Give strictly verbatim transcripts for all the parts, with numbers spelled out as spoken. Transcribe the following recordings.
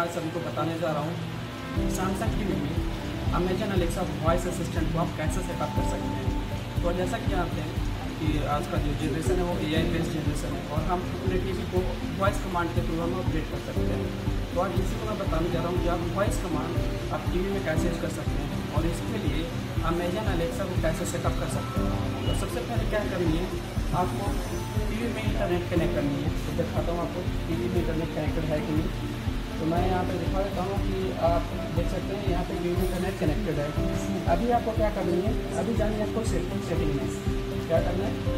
आज सभी को बताने जा रहा हूँ सैमसंग टीवी में अमेजन अलेक्सा वॉइस असिस्टेंट को आप कैसे सेटअप कर सकते हैं। तो जैसा कि आप हैं कि आज का जो जनरेशन है वो ए आई बेस्ड जनरेशन है और हम अपने टीवी को वॉइस कमांड के थ्रू हम अपडेट कर सकते हैं। तो आज इसी को मैं बताने जा रहा हूँ कि आप वॉइस कमांड आप टीवी में कैसे यूज कर सकते हैं और इसके लिए अमेजन अलेक्सा को कैसे सेटअप कर सकते हैं। तो सबसे पहले क्या करनी है, आपको टीवी में इंटरनेट कनेक्ट करनी है। तो दिखाता हूँ आपको टीवी में इंटरनेट कनेक्टेड है कि नहीं। तो मैं यहाँ पे दिखा देता हूँ कि आप देख सकते हैं यहाँ पे टीवी में इंटरनेट कनेक्टेड है। अभी आपको क्या करनी है, अभी जानी है आपको सेटिंग सेटिंग में क्या करना है,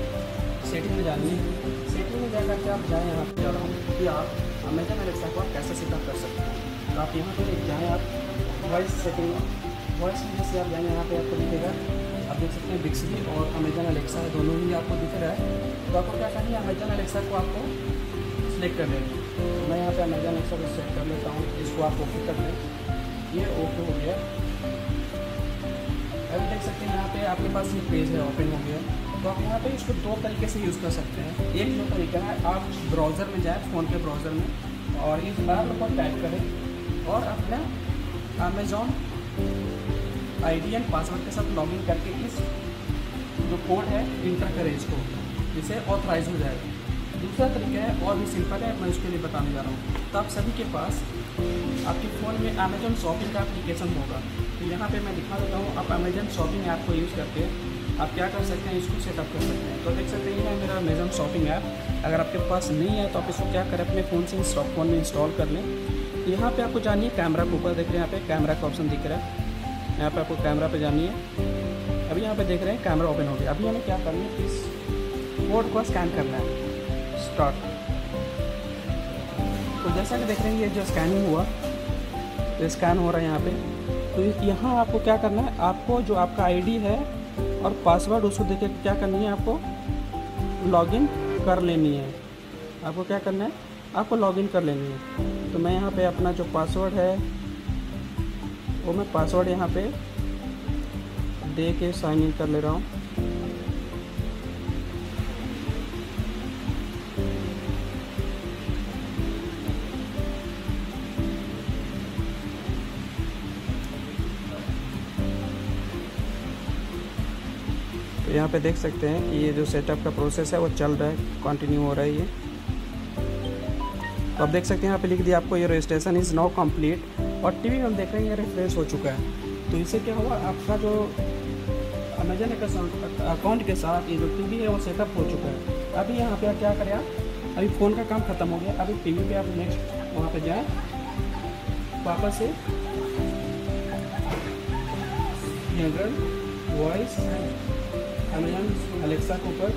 सेटिंग में जानी है। सेटिंग में जा करके आप जाएँ, यहाँ पर जा रहा हूँ कि आप अमेजन अलेक्सा को आप कैसे सेटअप कर सकते हैं। तो आप यहाँ पर जाएँ, आप वॉइस सेटिंग वॉइस में जैसे आप जाएँ, यहाँ पर आपको दिखेगा, आप देख सकते हैं बिक्सबी और अमेजन अलेक्सा दोनों ही आपको दिख रहा है। तो आपको क्या करना है, अमेजन अलेक्सा को आपको सिलेक्ट कर लेना है। मैं यहाँ पे अमेजन अलेक्सा को सिलेक्ट कर लेता हूँ, इसको आप ओके कर लें। ये ओके हो गया। अभी देख सकते हैं यहाँ पे आपके पास ये पेज है, ओपन हो गया। तो आप यहाँ पे इसको दो तरीके से यूज़ कर सकते हैं। एक जो तरीका है, आप ब्राउज़र में जाएँ, फ़ोन के ब्राउज़र में, और इस बार को टाइप करें और अपना Amazon I D and password के साथ लॉगिन करके इस जो कोड है इंटर करें इसको, जिससे ऑथराइज हो जाएगा। दूसरा तरीका है और भी सिंपल है, मैं उसके लिए बताने जा रहा हूँ। तो आप सभी के पास आपके फ़ोन में अमेजन शॉपिंग का एप्लीकेशन होगा। तो यहाँ पे मैं दिखा देता हूँ, आप अमेजन शॉपिंग ऐप को यूज़ करके आप क्या कर सकते हैं, इसको सेटअप कर सकते हैं। तो देख सकते हैं मेरा अमेजन शॉपिंग ऐप, अगर आपके पास नहीं है तो आप इसको क्या करें, अपने फ़ोन से फ़ोन में इंस्टॉल कर लें। यहाँ पर आपको जानिए कैमरा के ऊपर, देख रहे हैं यहाँ पर कैमरा का ऑप्शन दिख रहा है। यहाँ पे आपको कैमरा पे जानी है। अभी यहाँ पे देख रहे हैं कैमरा ओपन हो गया। अभी हमें क्या करना है, इस कोड को स्कैन करना है, स्टार्ट। तो जैसा कि देख रहे हैं ये जो स्कैनिंग हुआ, तो स्कैन हो रहा है यहाँ पे। तो यहाँ आपको क्या करना है, आपको जो आपका आईडी है और पासवर्ड उसको देख के क्या करनी है, आपको लॉगिन कर लेनी है। आपको क्या करना है, आपको लॉगिन कर लेनी है। तो मैं यहाँ पर अपना जो पासवर्ड है वो मैं पासवर्ड यहाँ पे दे के साइन इन कर ले रहा हूँ। तो यहाँ पे देख सकते हैं कि ये जो सेटअप का प्रोसेस है वो चल रहा है, कंटिन्यू हो रहा है ये। तो आप देख सकते हैं यहाँ पे लिख दिया आपको, ये रजिस्ट्रेशन इज़ नाउ कंप्लीट, और टीवी में हम देख रहे हैं ये रिफ्रेश हो चुका है। तो इससे क्या हुआ, आपका जो अमेजन अकाउंट के साथ ये जो टीवी है वो सेटअप हो चुका है। अभी यहाँ पे आप क्या करें, आप अभी फ़ोन का काम खत्म हो गया, अभी टीवी पे आप नेक्स्ट वहाँ पे जाएं, वापस से जनरल वॉइस अमेजन अलेक्सा के ऊपर।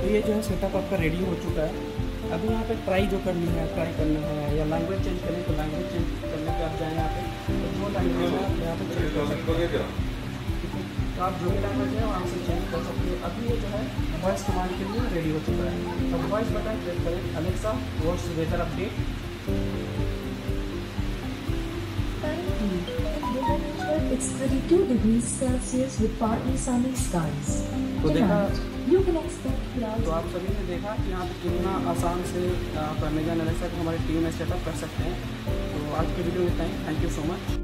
तो ये जो है सेटअप आपका रेडी हो चुका है। अभी यहाँ पे ट्राई जो करनी है, ट्राई करना है, या लैंग्वेज चेंज करनी है, तो लैंग्वेज चेंज करने पे आप जाएँ यहाँ पे, तो जो लैंग्वेज है आप यहाँ पे चेंज कर सकते हैं। तो आप जो भी लैंग्वेज है वहाँ से चेंज कर सकते हैं। अभी ये जो है वॉइस कमांड के लिए रेडी हो चुका है। तो वॉइस बटन क्लिक करें, Alexa voice weather update. It's thirty-two degrees Celsius with partly sunny skies. तो देखा, तो आप सभी ने देखा कि यहाँ पे कितना आसान से आप अमेजन अलेक्सा को हमारी टीवी में सेटअप कर सकते हैं। तो आज के वीडियो में इतना ही। Thank you so much.